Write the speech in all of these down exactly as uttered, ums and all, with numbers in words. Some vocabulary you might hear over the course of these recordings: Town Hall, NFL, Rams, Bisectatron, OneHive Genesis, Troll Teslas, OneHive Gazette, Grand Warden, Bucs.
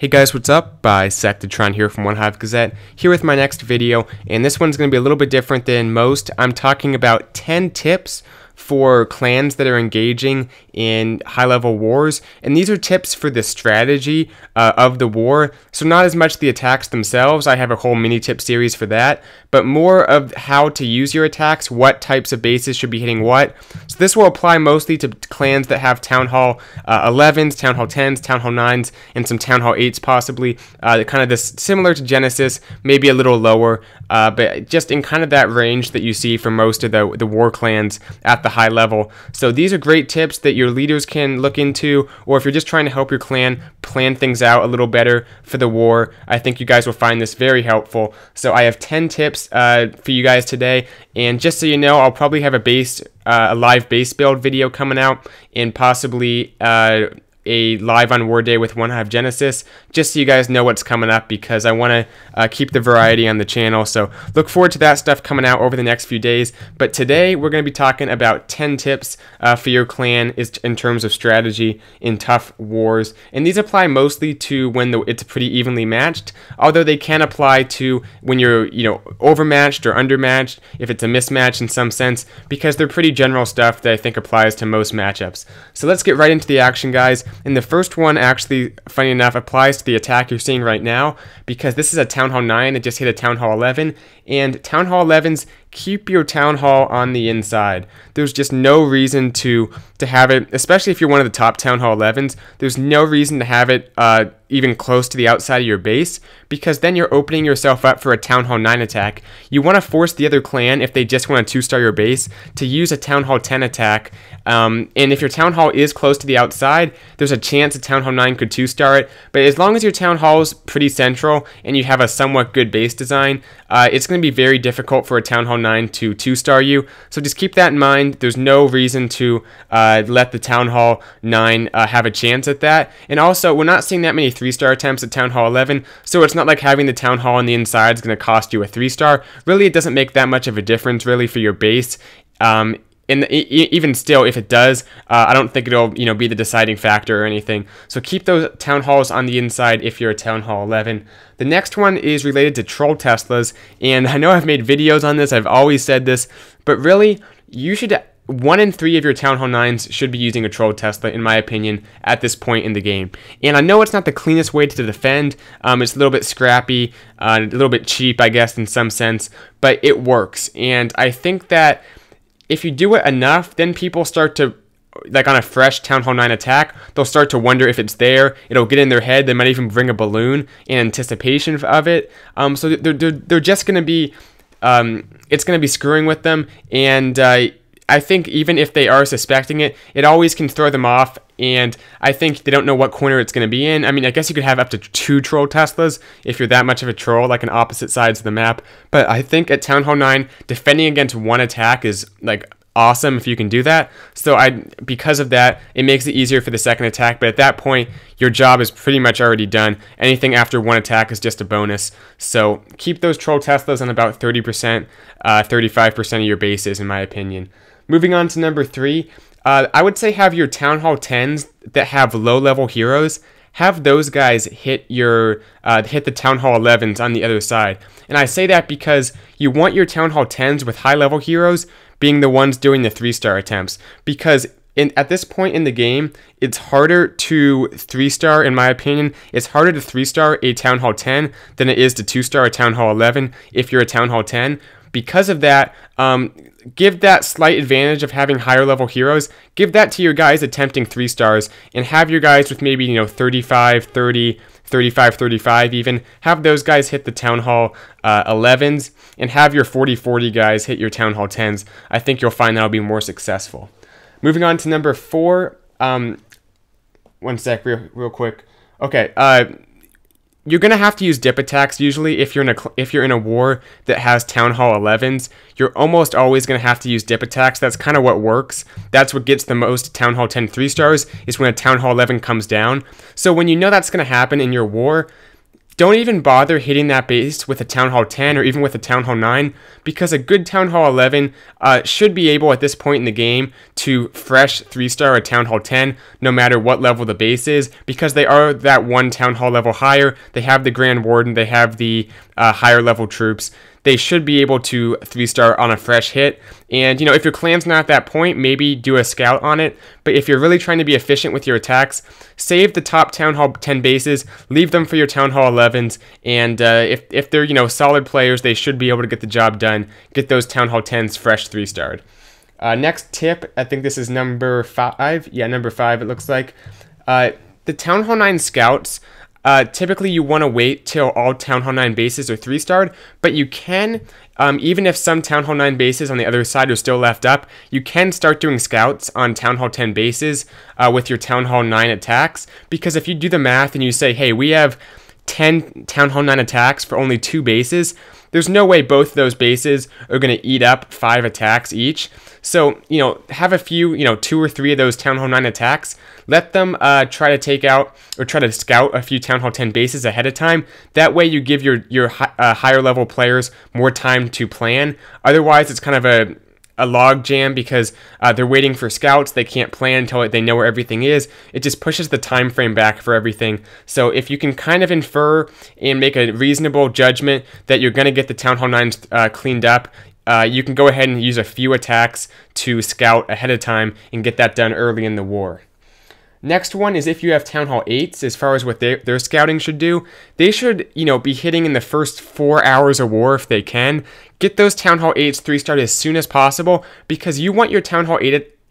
Hey guys, what's up? Bisectatron here from OneHive Gazette, here with my next video, and this one's going to be a little bit different than most. I'm talking about ten tips for clans that are engaging in high-level wars, and these are tips for the strategy uh, of the war, so not as much the attacks themselves. I have a whole mini-tip series for that, but more of how to use your attacks, what types of bases should be hitting what. So this will apply mostly to clans that have Town Hall uh, elevens, Town Hall tens, Town Hall nines, and some Town Hall eights possibly, uh, kind of this similar to Genesis, maybe a little lower, uh, but just in kind of that range that you see for most of the, the war clans at the high level. So these are great tips that your leaders can look into, or if you're just trying to help your clan plan things out a little better for the war, I think you guys will find this very helpful. So I have ten tips uh, for you guys today, and just so you know, I'll probably have a base, uh, a live base build video coming out, and possibly uh, a live on War Day with OneHive Genesis, just so you guys know what's coming up, because I want to uh, keep the variety on the channel. So look forward to that stuff coming out over the next few days. But today we're going to be talking about ten tips uh, for your clan is in terms of strategy in tough wars, and these apply mostly to when the, it's pretty evenly matched, although they can apply to when you're you know overmatched or undermatched, if it's a mismatch in some sense, because they're pretty general stuff that I think applies to most matchups. So let's get right into the action, guys. And the first one, actually, funny enough, applies to the attack you're seeing right now, because this is a Town Hall nine that just hit a Town Hall eleven, and Town Hall elevens keep your Town Hall on the inside. There's just no reason to to have it, especially if you're one of the top Town Hall elevens, there's no reason to have it uh, even close to the outside of your base, because then you're opening yourself up for a Town Hall nine attack. You want to force the other clan, if they just want to two-star your base, to use a Town Hall ten attack, um, and if your Town Hall is close to the outside, there's a chance a Town Hall nine could two-star it, but as long as your Town Hall's pretty central and you have a somewhat good base design, uh, it's going to be very difficult for a Town Hall nine to two-star you, so just keep that in mind. There's no reason to uh, let the Town Hall nine uh, have a chance at that, and also, we're not seeing that many three-star attempts at Town Hall eleven, so it's not like having the Town Hall on the inside is going to cost you a three-star. Really, it doesn't make that much of a difference, really, for your base. Um, And even still, if it does, uh, I don't think it'll you know be the deciding factor or anything. So keep those Town Halls on the inside if you're a Town Hall eleven. The next one is related to Troll Teslas, and I know I've made videos on this, I've always said this, but really, you should... One in three of your Town Hall nines should be using a Troll Tesla, in my opinion, at this point in the game. And I know it's not the cleanest way to defend, um, it's a little bit scrappy, uh, a little bit cheap, I guess, in some sense, but it works. And I think that if you do it enough, then people start to, like on a fresh Town Hall nine attack, they'll start to wonder if it's there. It'll get in their head. They might even bring a balloon in anticipation of it. Um, so they're, they're, they're just going to be, um, it's going to be screwing with them. And uh, I think even if they are suspecting it, it always can throw them off. And I think they don't know what corner it's going to be in. I mean, I guess you could have up to two Troll Teslas if you're that much of a troll, like on opposite sides of the map. But I think at Town Hall nine, defending against one attack is like awesome if you can do that. So I, because of that, it makes it easier for the second attack. But at that point, your job is pretty much already done. Anything after one attack is just a bonus. So keep those Troll Teslas on about thirty percent, uh, thirty-five percent of your bases, in my opinion. Moving on to number three. Uh, I would say have your Town Hall tens that have low-level heroes, have those guys hit your uh, hit the Town Hall elevens on the other side. And I say that because you want your Town Hall tens with high-level heroes being the ones doing the three-star attempts. Because in, at this point in the game, it's harder to three-star, in my opinion, it's harder to three-star a Town Hall ten than it is to two-star a Town Hall eleven if you're a Town Hall ten. Because of that, um, give that slight advantage of having higher level heroes, give that to your guys attempting three stars, and have your guys with maybe, you know, thirty-five, thirty, thirty-five, thirty-five even, have those guys hit the Town Hall uh, elevens, and have your forty forty guys hit your Town Hall tens. I think you'll find that'll be more successful. Moving on to number four, um, one sec, real, real quick. Okay, uh... you're going to have to use dip attacks usually if you're in a if you're in a war that has Town Hall elevens. You're almost always going to have to use dip attacks. That's kind of what works. That's what gets the most Town Hall ten three stars, is when a Town Hall eleven comes down. So when you know that's going to happen in your war, Don't even bother hitting that base with a Town Hall ten or even with a Town Hall nine, because a good Town Hall eleven uh, should be able at this point in the game to fresh three star a Town Hall ten no matter what level the base is, because they are that one Town Hall level higher. They have the Grand Warden, they have the uh, higher level troops. They should be able to three star on a fresh hit. And, you know, if your clan's not at that point, maybe do a scout on it. But if you're really trying to be efficient with your attacks, save the top Town Hall ten bases, leave them for your Town Hall elevens, and uh, if, if they're, you know, solid players, they should be able to get the job done, get those Town Hall tens fresh three starred. Uh, next tip, I think this is number five. Yeah, number five, it looks like. Uh, the Town Hall nine scouts, Uh, typically you want to wait till all Town Hall nine bases are three starred, but you can, um, even if some Town Hall nine bases on the other side are still left up, you can start doing scouts on Town Hall ten bases uh, with your Town Hall nine attacks, because if you do the math and you say, hey, we have ten Town Hall nine attacks for only two bases, there's no way both those bases are going to eat up five attacks each. So, you know, have a few, you know, two or three of those Town Hall nine attacks. Let them uh, try to take out or try to scout a few Town Hall ten bases ahead of time. That way you give your, your hi uh, higher level players more time to plan. Otherwise, it's kind of a, a log jam, because uh, they're waiting for scouts. They can't plan until they know where everything is. It just pushes the time frame back for everything. So if you can kind of infer and make a reasonable judgment that you're going to get the Town Hall nines uh, cleaned up, Uh, you can go ahead and use a few attacks to scout ahead of time and get that done early in the war. Next one is if you have Town Hall eights, as far as what they, their scouting should do. They should, you know, be hitting in the first four hours of war if they can. Get those Town Hall eights three starred as soon as possible, because you want your Town Hall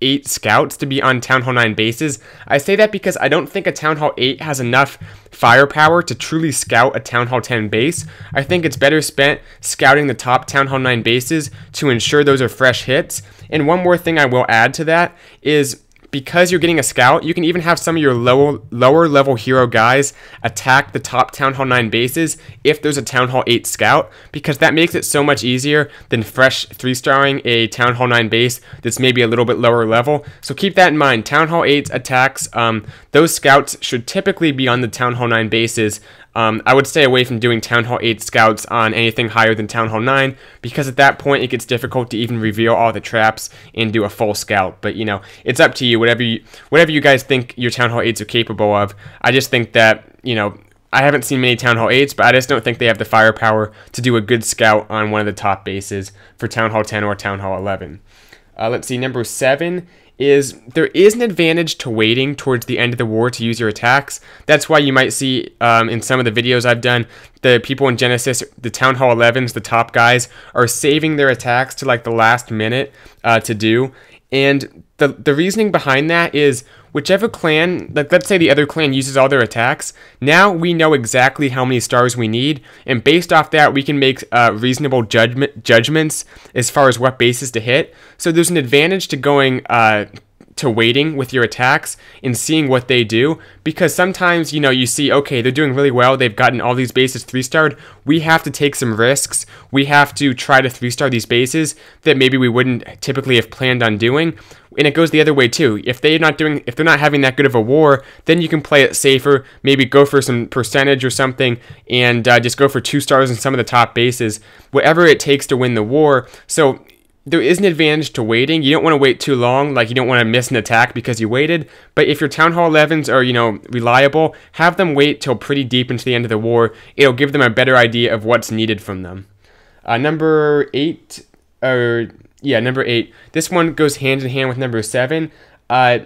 eight scouts to be on Town Hall nine bases. I say that because I don't think a Town Hall eight has enough firepower to truly scout a Town Hall ten base. I think it's better spent scouting the top Town Hall nine bases to ensure those are fresh hits. And one more thing I will add to that is, because you're getting a scout, you can even have some of your low, lower level hero guys attack the top Town Hall nine bases if there's a Town Hall eight scout, because that makes it so much easier than fresh three starring a Town Hall nine base that's maybe a little bit lower level. So keep that in mind. Town Hall eight attacks, um, those scouts should typically be on the Town Hall nine bases. Um, I would stay away from doing Town Hall eight scouts on anything higher than Town Hall nine, because at that point it gets difficult to even reveal all the traps and do a full scout. But, you know, it's up to you, whatever you, whatever you guys think your Town Hall eights are capable of. I just think that, you know, I haven't seen many Town Hall eights, but I just don't think they have the firepower to do a good scout on one of the top bases for Town Hall ten or Town Hall eleven. Uh, let's see, number seven is there is an advantage to waiting towards the end of the war to use your attacks. That's why you might see um, in some of the videos I've done, the people in Genesis, the Town Hall elevens, the top guys, are saving their attacks to like the last minute uh, to do. And the, the reasoning behind that is, whichever clan, like let's say the other clan uses all their attacks, now we know exactly how many stars we need, and based off that we can make uh, reasonable judgment judgments as far as what bases to hit. So there's an advantage to going uh, to waiting with your attacks and seeing what they do, because sometimes, you know, you see, okay, they're doing really well, they've gotten all these bases three starred, we have to take some risks, we have to try to three star these bases that maybe we wouldn't typically have planned on doing. And it goes the other way too. If they're not doing, if they're not having that good of a war, then you can play it safer, maybe go for some percentage or something, and uh, just go for two stars in some of the top bases, whatever it takes to win the war. So there is an advantage to waiting. You don't want to wait too long, like you don't want to miss an attack because you waited. But if your Town Hall elevens are, you know, reliable, have them wait till pretty deep into the end of the war. It'll give them a better idea of what's needed from them. Uh, number eight, or yeah, number eight. This one goes hand in hand with number seven. Uh,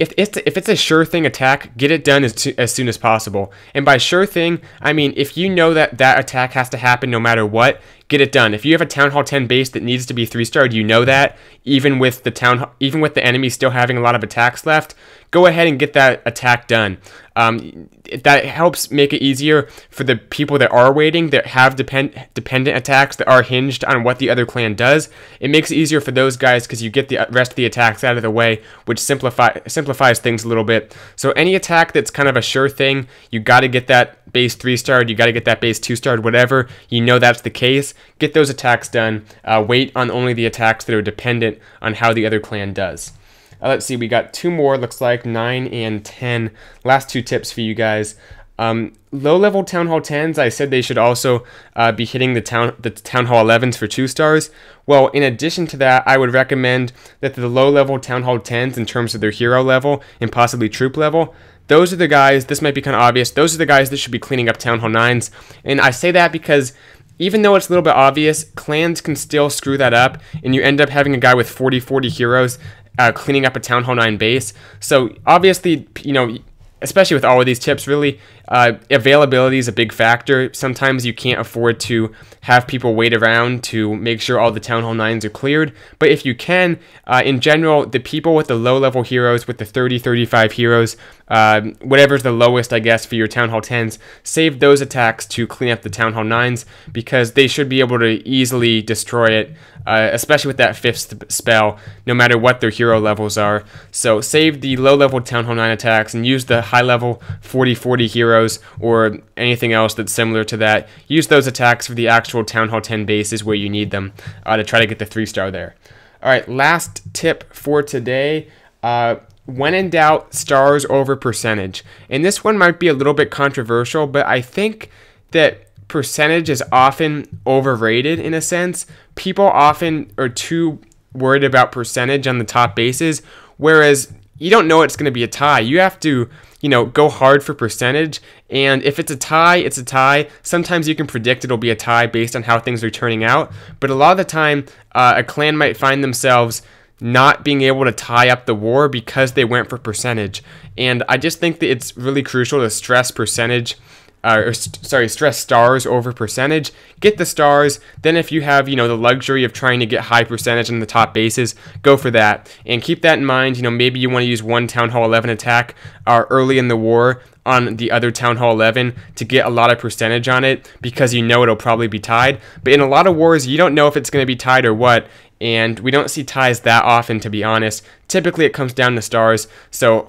If it's, if it's a sure thing attack, get it done as, to, as soon as possible. And by sure thing, I mean if you know that that attack has to happen no matter what, get it done. If you have a Town Hall ten base that needs to be three starred, you know that, even with the town, even with the enemy still having a lot of attacks left, go ahead and get that attack done. Um, that helps make it easier for the people that are waiting, that have depend, dependent attacks that are hinged on what the other clan does. It makes it easier for those guys because you get the rest of the attacks out of the way, which simplify, simplifies things a little bit. So any attack that's kind of a sure thing, you got to get that base three starred, you got to get that base two starred, whatever. You know that's the case. Get those attacks done. Uh, wait on only the attacks that are dependent on how the other clan does. Uh, let's see, we got two more, looks like, nine and ten. Last two tips for you guys. Um, low-level Town Hall tens, I said they should also uh, be hitting the town the Town Hall elevens for two stars. Well, in addition to that, I would recommend that the low-level Town Hall tens, in terms of their hero level and possibly troop level, those are the guys, this might be kind of obvious, those are the guys that should be cleaning up Town Hall nines. And I say that because even though it's a little bit obvious, clans can still screw that up, and you end up having a guy with forty forty heroes uh, cleaning up a Town Hall nine base. So obviously, you know, especially with all of these tips, really, uh, availability is a big factor. Sometimes you can't afford to have people wait around to make sure all the Town Hall nines are cleared. But if you can, uh, in general, the people with the low-level heroes, with the thirty, thirty-five heroes, uh, whatever's the lowest, I guess, for your Town Hall tens, save those attacks to clean up the Town Hall nines, because they should be able to easily destroy it, uh, especially with that fifth spell, no matter what their hero levels are. So save the low-level Town Hall nine attacks and use the high-level forty forty heroes or anything else that's similar to that. Use those attacks for the actual Town Hall ten bases where you need them uh, to try to get the three star there. All right, last tip for today. Uh, when in doubt, stars over percentage. And this one might be a little bit controversial, but I think that percentage is often overrated in a sense. People often are too worried about percentage on the top bases, whereas you don't know it's going to be a tie. You have to, you know, go hard for percentage, and if it's a tie, it's a tie. Sometimes you can predict it'll be a tie based on how things are turning out, but a lot of the time, uh, a clan might find themselves not being able to tie up the war because they went for percentage. And I just think that it's really crucial to stress percentage, uh, or st sorry, stress stars over percentage. Get the stars, then if you have, you know, the luxury of trying to get high percentage on the top bases, go for that. And keep that in mind, you know, maybe you want to use one Town Hall eleven attack uh, early in the war on the other Town Hall eleven to get a lot of percentage on it, because you know it'll probably be tied. But in a lot of wars, you don't know if it's going to be tied or what, and we don't see ties that often, to be honest. Typically it comes down to stars, so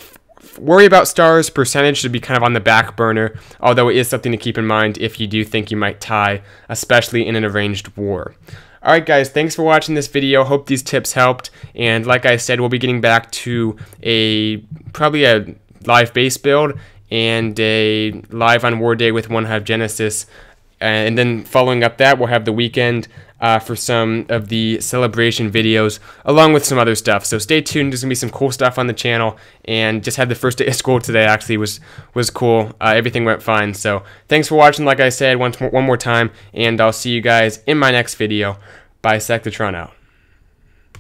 worry about stars. Percentage should be kind of on the back burner, although it is something to keep in mind if you do think you might tie, especially in an arranged war. Alright guys, thanks for watching this video. Hope these tips helped, and like I said, we'll be getting back to a probably a live base build and a live on War Day with OneHive Genesis, and then following up that, we'll have the weekend uh, for some of the celebration videos, along with some other stuff. So stay tuned. There's gonna be some cool stuff on the channel, and just had the first day of school today. Actually, was was cool. Uh, everything went fine. So thanks for watching. Like I said, once more, one more time, and I'll see you guys in my next video. Bisectatron out.